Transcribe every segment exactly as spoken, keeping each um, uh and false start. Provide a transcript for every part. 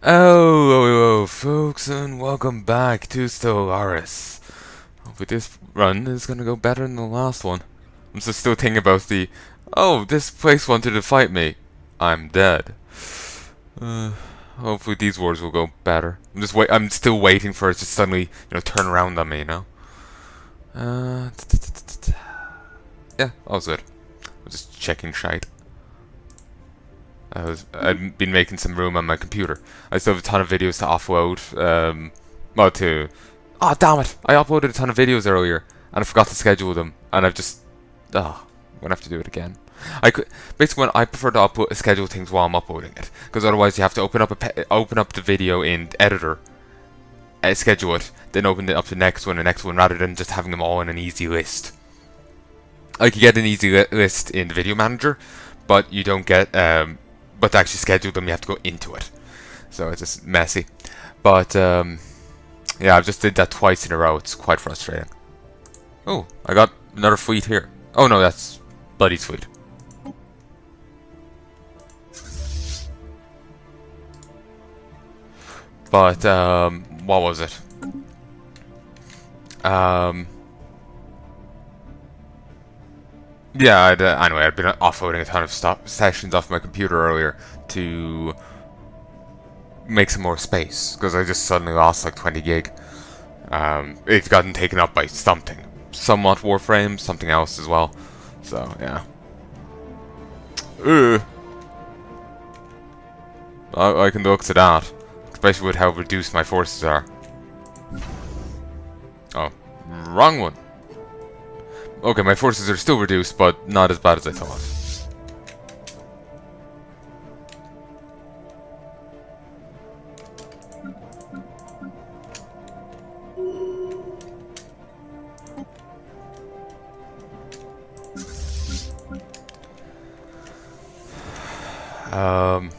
Oh, oh, oh, folks, and welcome back to Stellaris. Hopefully this run is gonna go better than the last one. I'm just still thinking about the, oh, this place wanted to fight me. I'm dead. Uh, hopefully these wars will go better. I'm just wait. I'm still waiting for it to suddenly, you know, turn around on me. You know. Uh, yeah, all's good. I'm just checking shite. I was, I've been making some room on my computer. I still have a ton of videos to offload. Um, well, to... Oh, damn it! I uploaded a ton of videos earlier, and I forgot to schedule them, and I've just... Ah, oh, I'm gonna have to do it again. I could... Basically, when I prefer to upload, schedule things while I'm uploading it, because otherwise you have to open up a pe open up the video in editor, and schedule it, then open it up to the next one, the next one, rather than just having them all in an easy list. I could get an easy li list in the video manager, but you don't get... Um, But to actually schedule them, you have to go into it. So it's just messy. But, um... yeah, I've just did that twice in a row. It's quite frustrating. Oh, I got another fleet here. Oh, no, that's Buddy's fleet. But, um... what was it? Um... Yeah, I'd, uh, anyway, I'd been offloading a ton of stop sessions off my computer earlier to make some more space, because I just suddenly lost like twenty gig. Um, it's gotten taken up by something. Somewhat Warframe, something else as well. So, yeah. Ugh. I, I can look to that, especially with how reduced my forces are. Oh, wrong one. Okay, my forces are still reduced, but not as bad as I thought. Um...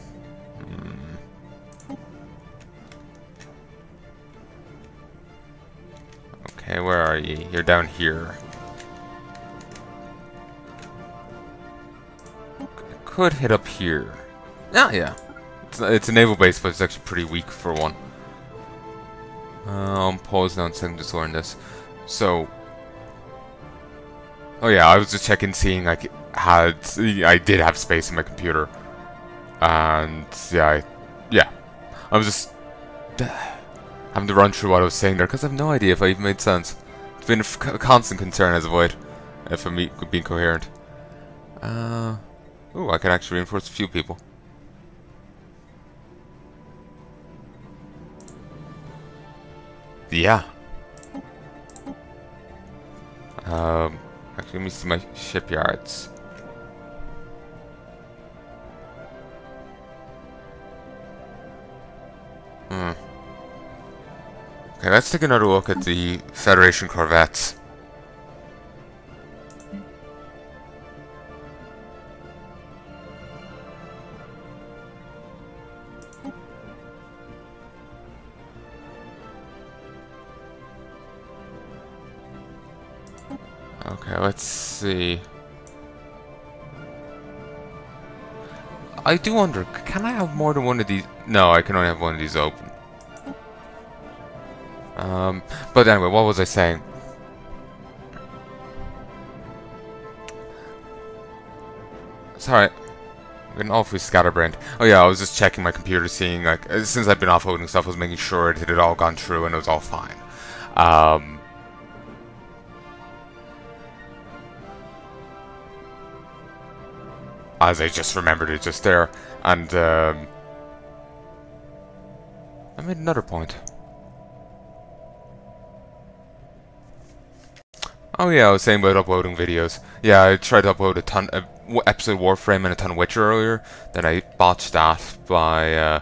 Okay, where are you? You're down here. Could hit up here. Ah, yeah. It's, it's a naval base, but it's actually pretty weak for one. Uh, I'm paused now and second just learn this. So, oh yeah, I was just checking, seeing I had, I did have space in my computer, and yeah, I, yeah, I was just having to run through what I was saying there because I have no idea if I even made sense. It's been a constant concern as of late, if I'm being coherent. Uh. Ooh, I can actually reinforce a few people. Yeah. Um, actually, let me see my shipyards. Hmm. Okay, let's take another look at the Federation corvettes. Okay, let's see. I do wonder, can I have more than one of these? No, I can only have one of these open. Um, but anyway, what was I saying? It's alright. I'm getting awfully scatterbrained. Oh yeah, I was just checking my computer, seeing, like, since I've been offloading stuff, I was making sure it had all gone through and it was all fine. Um... As I just remembered it just there, and um, I made another point. Oh yeah, I was saying about uploading videos. Yeah, I tried to upload a ton of episode of Warframe and a ton of Witcher earlier, then I botched that by uh,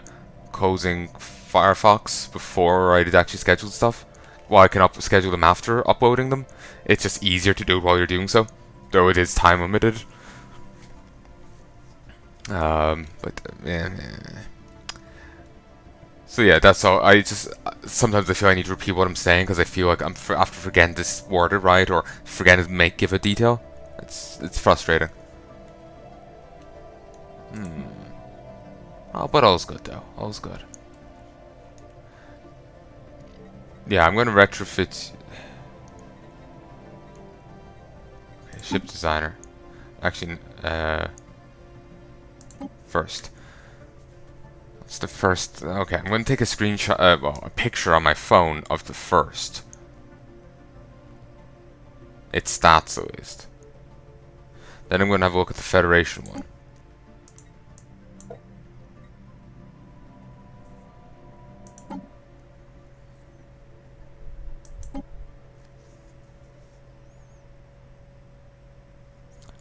closing Firefox before I had actually scheduled stuff. Well, I can up schedule them after uploading them. It's just easier to do it while you're doing so, though it is time limited. Um, but uh, so yeah, that's all. I just sometimes I feel I need to repeat what I'm saying because I feel like I'm for, after forgetting this word right or forgetting to make give a detail. It's it's frustrating. Hmm. Oh, but all's good though. All's good. Yeah, I'm gonna retrofit. Okay, ship designer. Actually, uh, first. What's the first? Okay, I'm gonna take a screenshot. Uh, well, a picture on my phone of the first. It starts at least. Then I'm gonna have a look at the Federation one.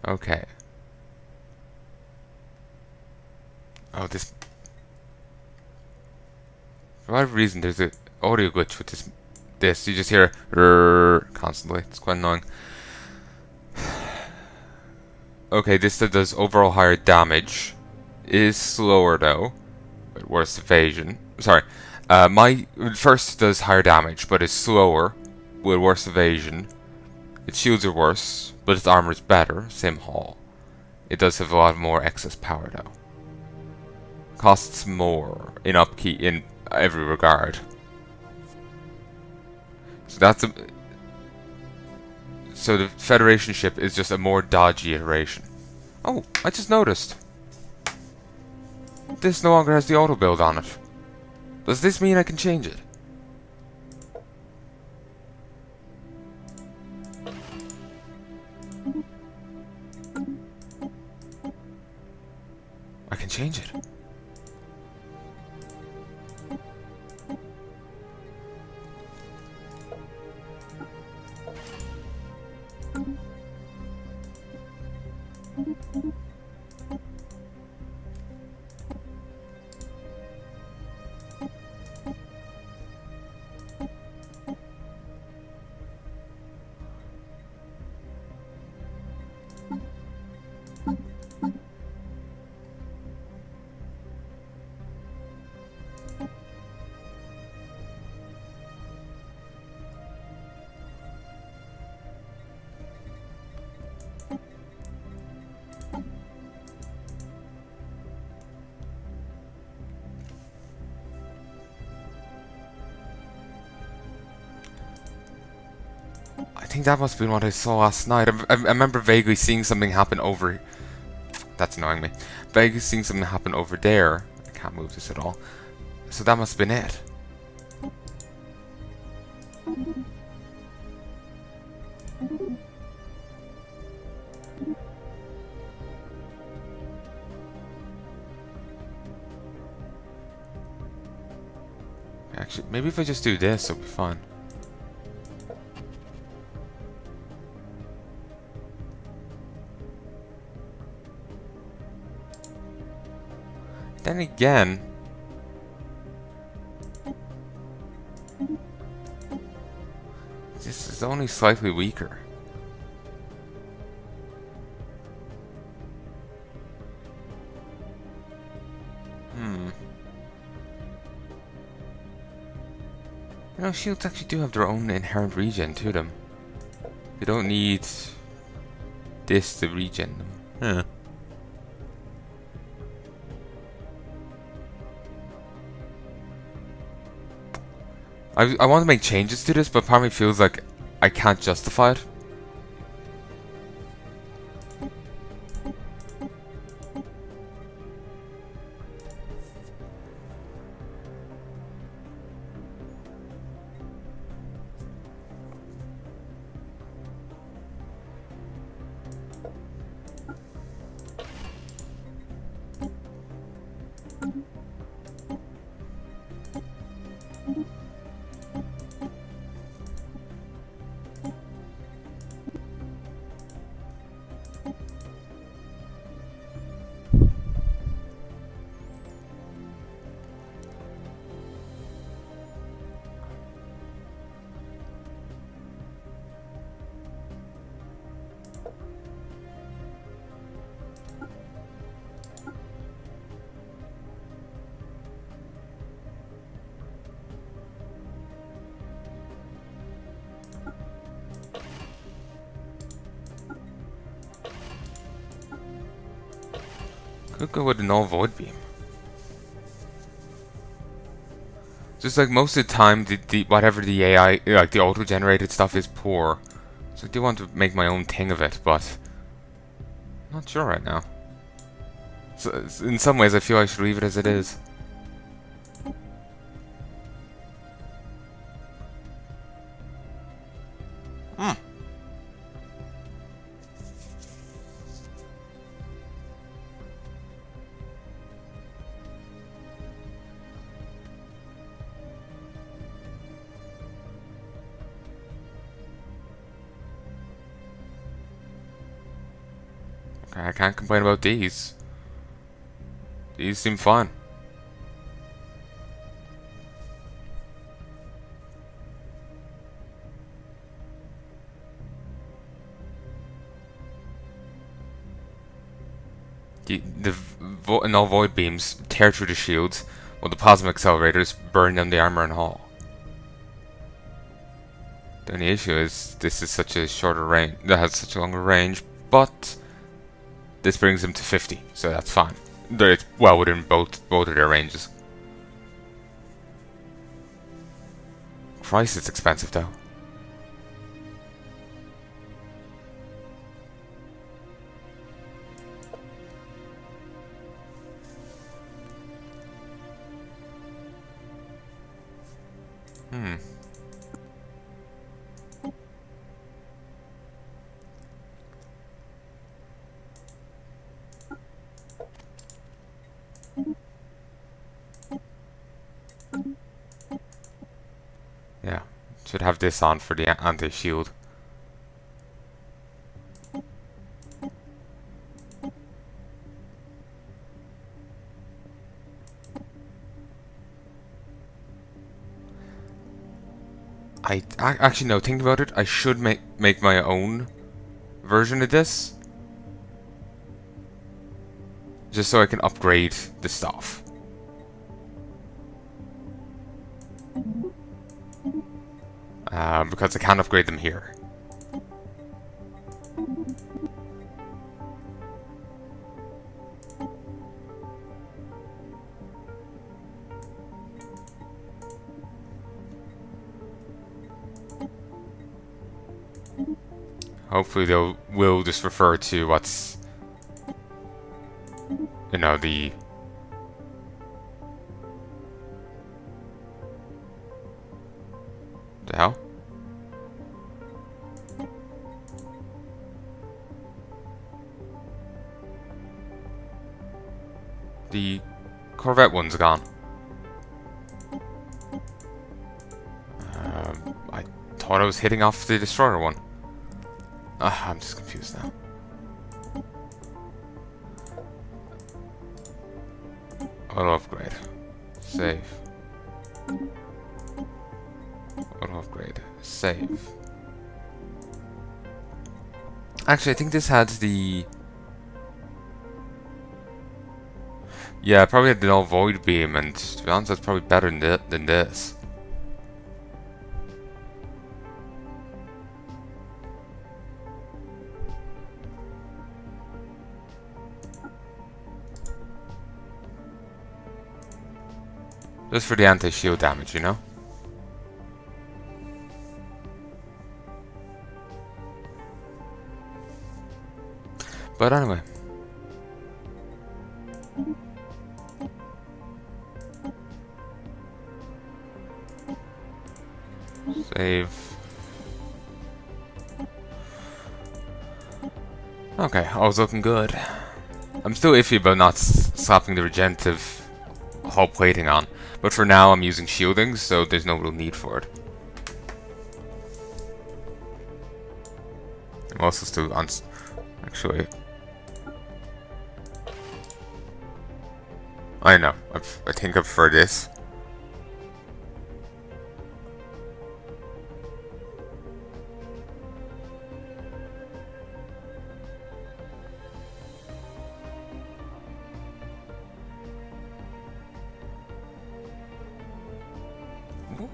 Okay. Oh, this... For whatever reason, there's an audio glitch with this. This you just hear constantly. It's quite annoying. Okay, this does overall higher damage. It is slower though, but worse evasion. Sorry, uh, my first does higher damage, but is slower with worse evasion. Its shields are worse, but its armor is better, same haul. It does have a lot more excess power though. Costs more in upkeep in every regard. So that's a... So the Federation ship is just a more dodgy iteration. Oh, I just noticed. This no longer has the auto build on it. Does this mean I can change it? I can change it. I think that must have been what I saw last night. I, I, I remember vaguely seeing something happen over... That's annoying me. Vaguely seeing something happen over there. I can't move this at all. So that must have been it. Actually, maybe if I just do this, it'll be fine. Then again, this is only slightly weaker. Hmm. You know, shields actually do have their own inherent regen to them. They don't need this to regen them. Huh. I, I want to make changes to this, but part of me feels like I can't justify it. Could go with an all void beam. Just like most of the time, the, the whatever the A I, like the auto-generated stuff, is poor. So I do want to make my own thing of it, but I'm not sure right now. So in some ways, I feel I should leave it as it is. Hmm. I can't complain about these. These seem fun. The, the vo null void beams tear through the shields, while the plasma accelerators burn down the armor and hull. The only issue is this is such a shorter range, that has such a longer range, but this brings them to fifty, so that's fine. They're well within both both of their ranges. Christ, it's expensive though. Hmm. Yeah, should have this on for the anti-shield. I, I actually no. Thinking about it, I should make make my own version of this, just so I can upgrade the stuff. Um, because I can't upgrade them here. Hopefully they'll will just refer to what's, you know, the the hell? The Corvette one's gone. Um, I thought I was hitting off the destroyer one. Ah, I'm just confused now. Auto upgrade. Save. Auto upgrade. Save. Actually, I think this had the... yeah, I probably had the null void beam, and to be honest, that's probably better than, th than this. Just for the anti-shield damage, you know? But anyway. Save. Okay, I was looking good. I'm still iffy about not slapping the regenerative hull plating on, but for now I'm using shielding, so there's no real need for it. I'm also still on... actually... I know, I've, I think I prefer this.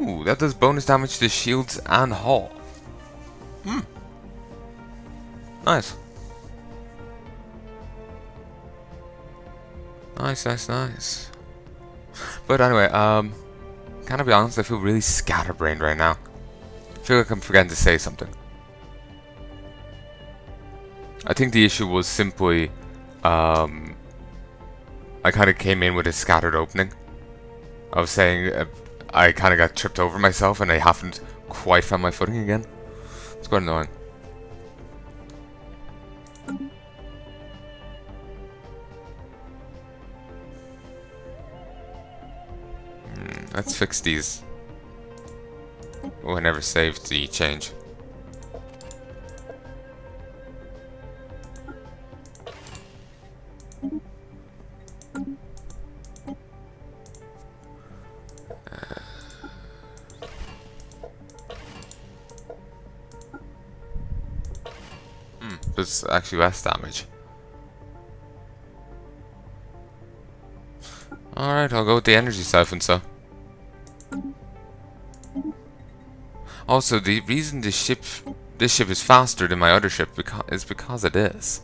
Ooh, that does bonus damage to shields and hull. Hmm. Nice. Nice, nice, nice. But anyway, um, Gotta be honest, I feel really scatterbrained right now. I feel like I'm forgetting to say something. I think the issue was simply, um, I kind of came in with a scattered opening. I was saying uh, I kind of got tripped over myself and I haven't quite found my footing again. It's quite annoying. Mm, let's fix these. Oh, I never saved the change. There's actually less damage. Alright, I'll go with the energy siphon, so. Also, the reason this ship this ship is faster than my other ship beca is because of this.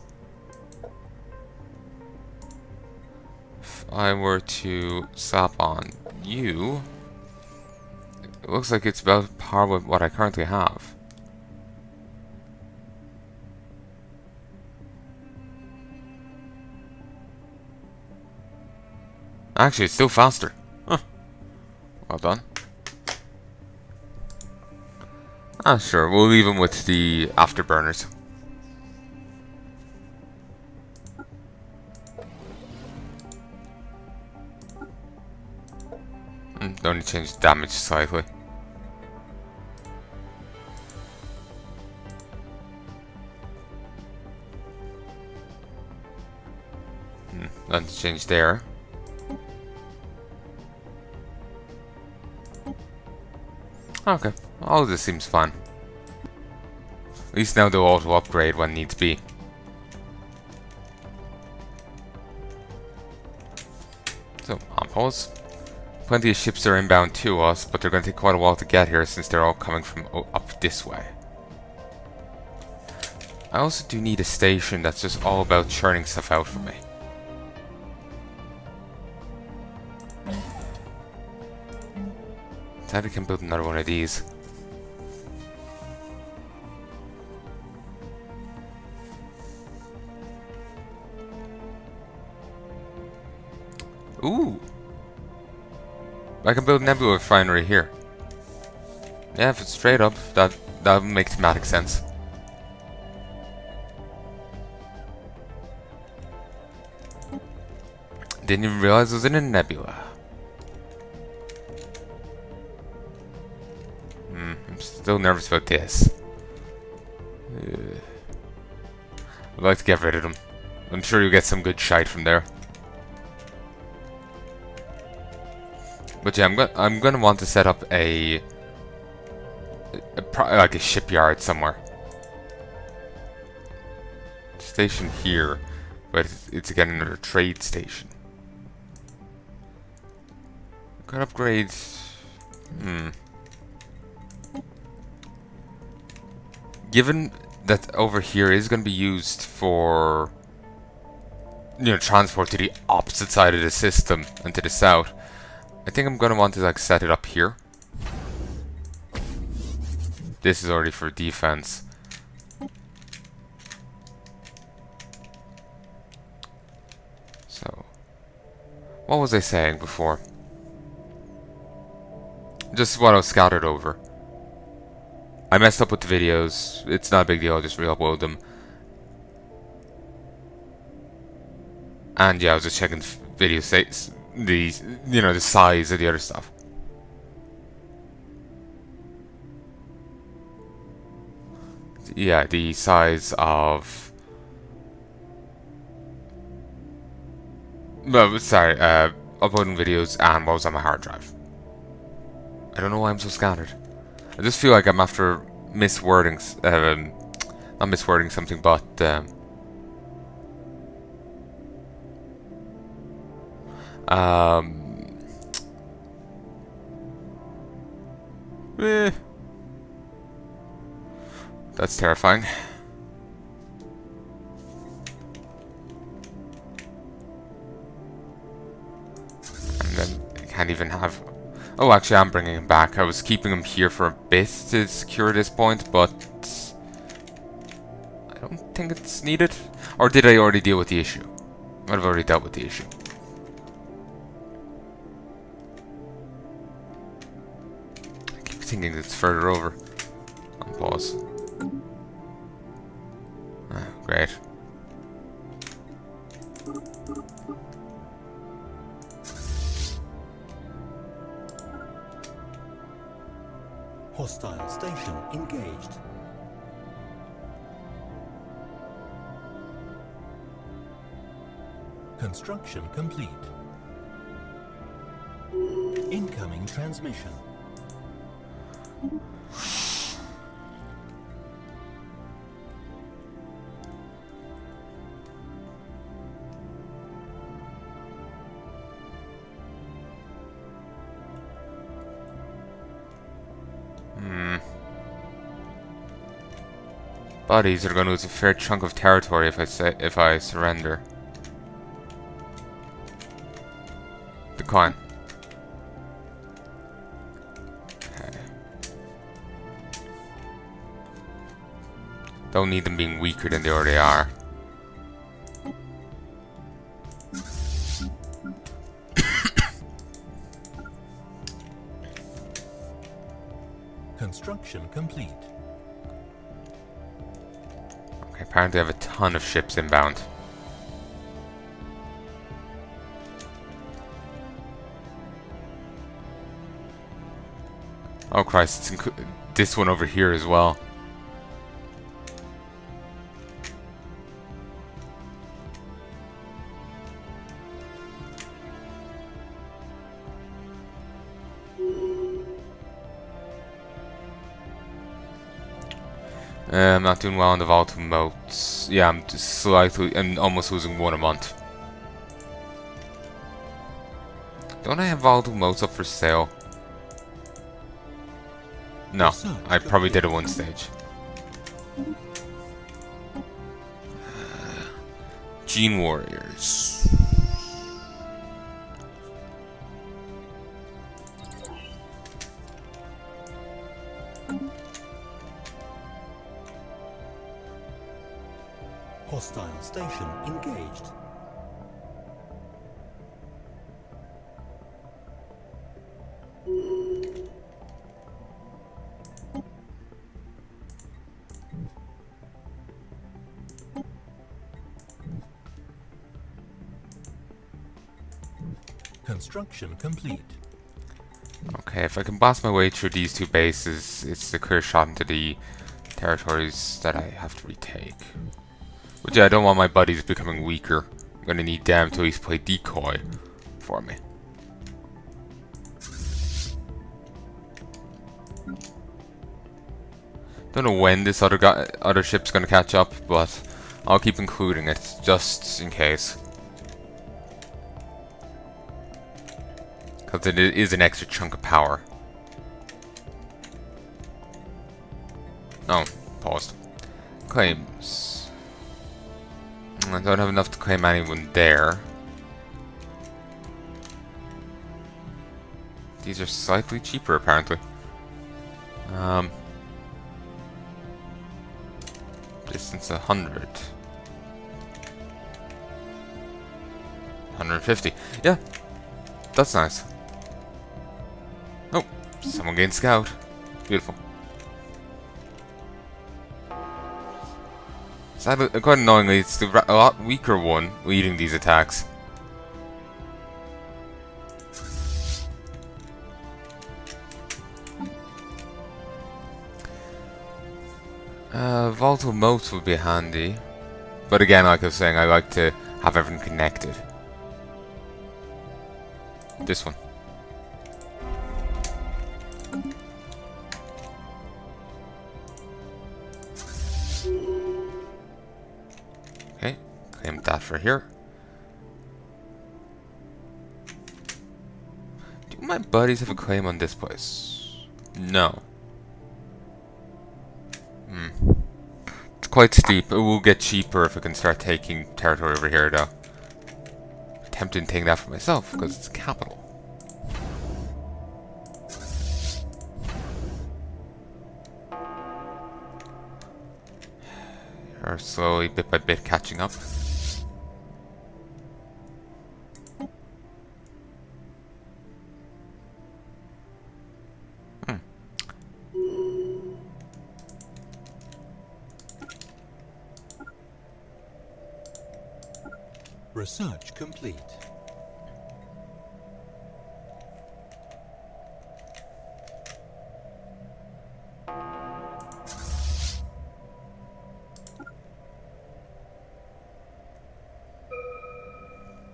If I were to sap on you, it looks like it's about par with what I currently have. Actually, it's still faster. Huh. Well done. Ah, sure. We'll leave him with the afterburners. Mm, only change the damage slightly. Hmm. Nothing to change there. Okay, all of this seems fun. At least now they'll auto upgrade when needs be. So, on pause. Plenty of ships are inbound to us, but they're going to take quite a while to get here since they're all coming from up this way. I also do need a station that's just all about churning stuff out for me. I can build another one of these. Ooh! I can build Nebula Refinery here. Yeah, if it's straight up, that that would make thematic sense. Didn't even realize it was in a nebula. Still nervous about this. Ugh. I'd like to get rid of them. I'm sure you'll get some good shite from there. But yeah, I'm gonna I'm gonna want to set up a, a pro like a shipyard somewhere. Station here, but it's, it's again another trade station. Got upgrades. Hmm. Given that over here is going to be used for, you know, transport to the opposite side of the system and to the south, I think I'm going to want to like set it up here. This is already for defense. So, what was I saying before? Just what I was scattered over. I messed up with the videos, it's not a big deal, I'll just re-upload them. And yeah, I was just checking the video states, the, you know, the size of the other stuff. Yeah, the size of... Well, sorry, uh, uploading videos and what was on my hard drive. I don't know why I'm so scattered. I just feel like I'm after miswording, um, not miswording something, but um, um, eh. That's terrifying. And then I can't even have Oh, actually, I'm bringing him back. I was keeping him here for a bit to secure this point, but I don't think it's needed. Or did I already deal with the issue? I've already dealt with the issue. I keep thinking it's further over. Unpause. Ah, great. Hostile station engaged. Construction complete. Incoming transmission. Bodies are going to lose a fair chunk of territory if I say, if I surrender. Decline. Okay. Don't need them being weaker than they already are. Construction complete. Apparently I have a ton of ships inbound. Oh Christ, it's this one over here as well. Uh, I'm not doing well on the volatile modes. Yeah, I'm just slightly and almost losing one a month. Don't I have volatile modes up for sale? No, I probably did at one stage. Gene Warriors. Hostile station engaged. Construction complete. Okay, if I can blast my way through these two bases, it's a clear shot into the territories that I have to retake. Which yeah, I don't want my buddies becoming weaker. I'm gonna need them to at least play decoy for me. Don't know when this other guy, other ship's gonna catch up, but I'll keep including it just in case. Because it is an extra chunk of power. Oh, paused. Claims. I don't have enough to claim anyone there. These are slightly cheaper, apparently. Um, distance one hundred. one hundred fifty. Yeah, that's nice. Oh, someone gained scout. Beautiful. Sadly, quite annoyingly, it's the ra a lot weaker one leading these attacks. Uh, volatile moats would be handy. But again, like I was saying, I like to have everything connected. This one. That for here. Do my buddies have a claim on this place? No. Hmm. It's quite steep. It will get cheaper if I can start taking territory over here, though. I'm tempted to take that for myself because it's capital. are slowly, bit by bit, catching up. Hmm. Research complete.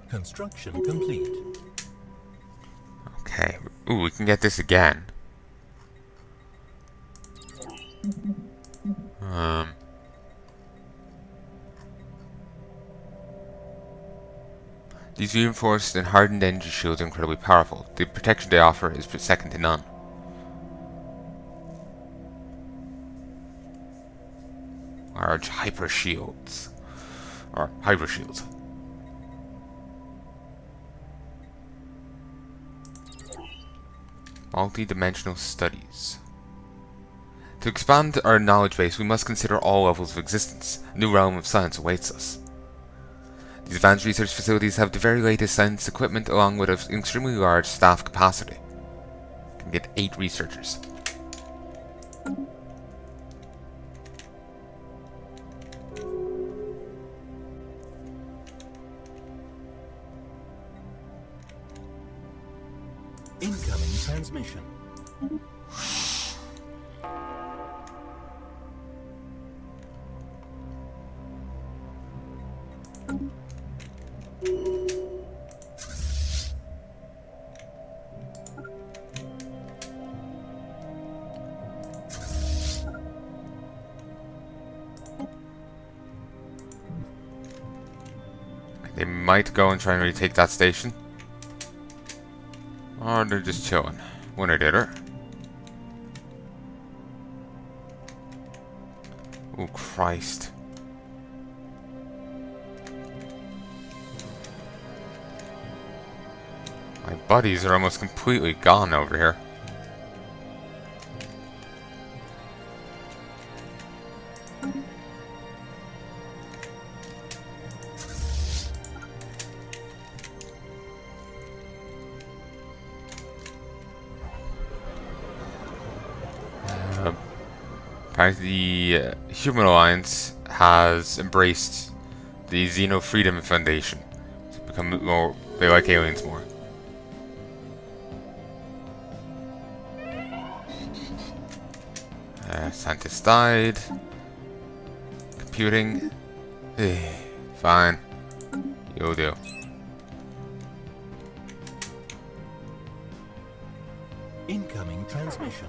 Construction complete. Okay. Ooh, we can get this again. Um. These reinforced and hardened energy shields are incredibly powerful. The protection they offer is second to none. Large hyper shields. Or hyper shields. Multi-dimensional studies. To expand our knowledge base, we must consider all levels of existence. A new realm of science awaits us. These advanced research facilities have the very latest science equipment, along with an extremely large staff capacity. We can get eight researchers. Transmission. They might go and try and retake that station. Or they're just chilling. Winner did her. Oh Christ. My buddies are almost completely gone over here. The uh, Human Alliance has embraced the Xeno Freedom Foundation to become more. They like aliens more. Uh, scientists died. Computing. Fine. You'll do. Incoming transmission.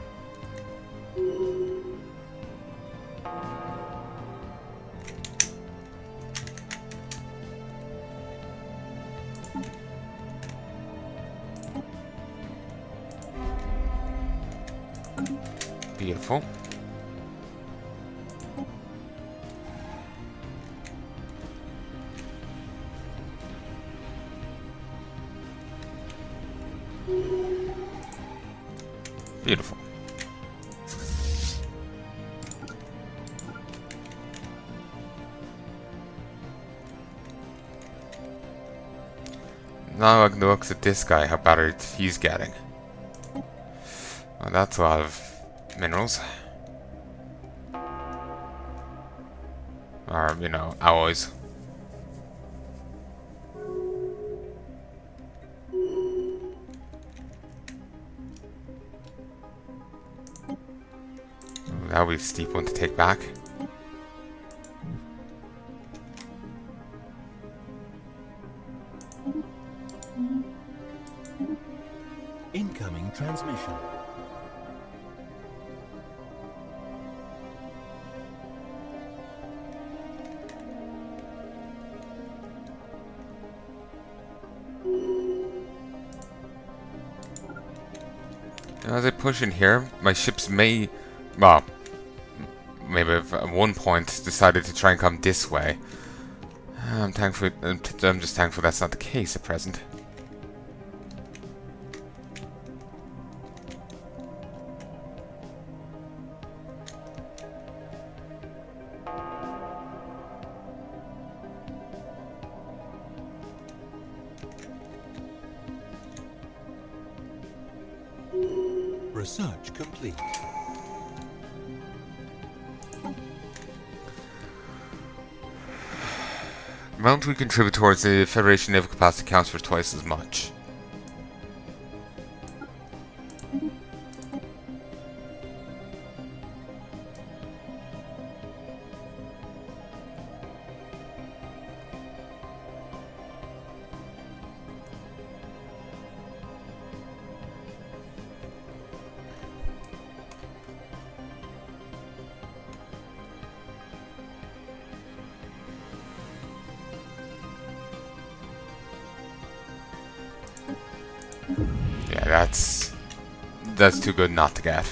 Beautiful. Beautiful. Now I can look at this guy, how better he's getting. Well, that's a lot of minerals. Or, you know, alloys. That'll be a steep one to take back. Incoming transmission. As I push in here, my ships may, well, maybe at one point decided to try and come this way. I'm thankful. I'm, t I'm just thankful that's not the case at present. Research complete. The amount we contribute towards the Federation naval capacity counts for twice as much. That's that's too good not to get.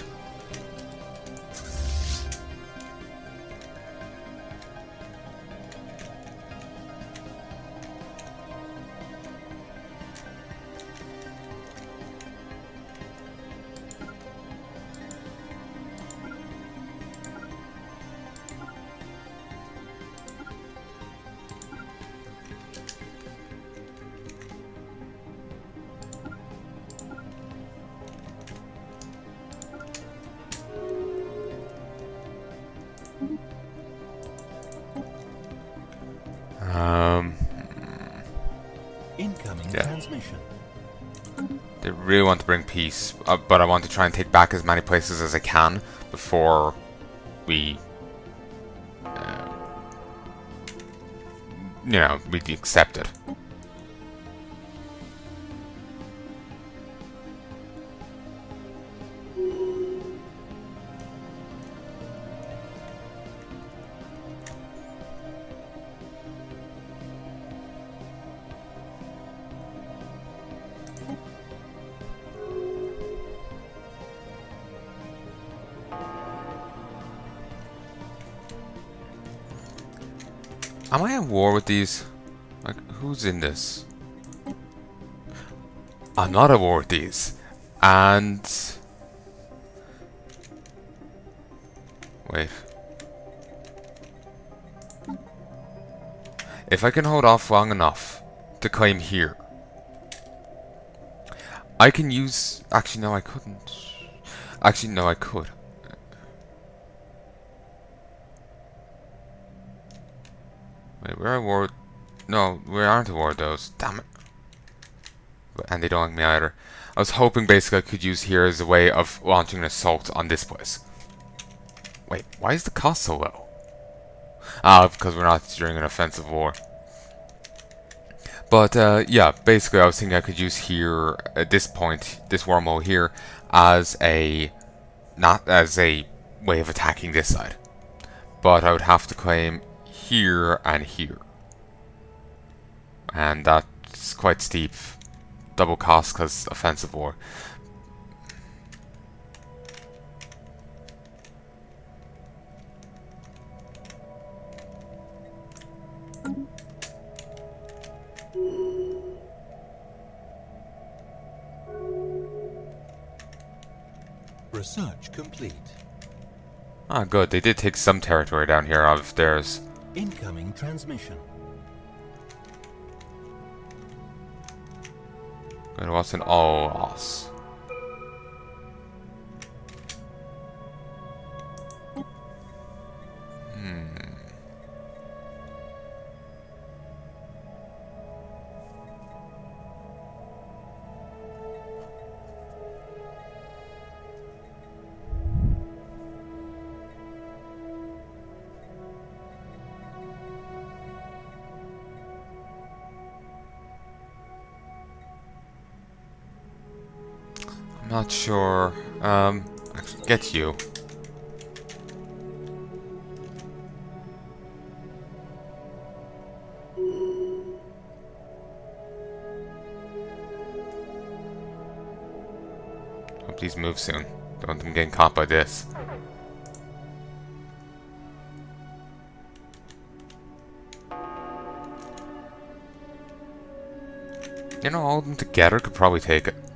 Really want to bring peace, uh, but I want to try and take back as many places as I can before we, uh, you know, we accept it. Am I at war with these? Like, who's in this? I'm not at war with these. And... wait. If I can hold off long enough to claim here, I can use... Actually, no, I couldn't. Actually, no, I could. Wait, we're at war... No, we aren't at war with those. Damn it. And they don't like me either. I was hoping basically I could use here as a way of launching an assault on this place. Wait, why is the cost so low? Ah, because we're not during an offensive war. But, uh, yeah, basically I was thinking I could use here, at this point, this wormhole here, as a... not as a way of attacking this side. But I would have to claim... here and here, and that's quite steep. Double cost because offensive war. Research complete. Ah, good. They did take some territory down here out of theirs. Incoming transmission. And what's an all loss? Hmm. Not sure. Um, actually, get you. Oh, please move soon. Don't want them getting caught by this. You know, all of them together could probably take it.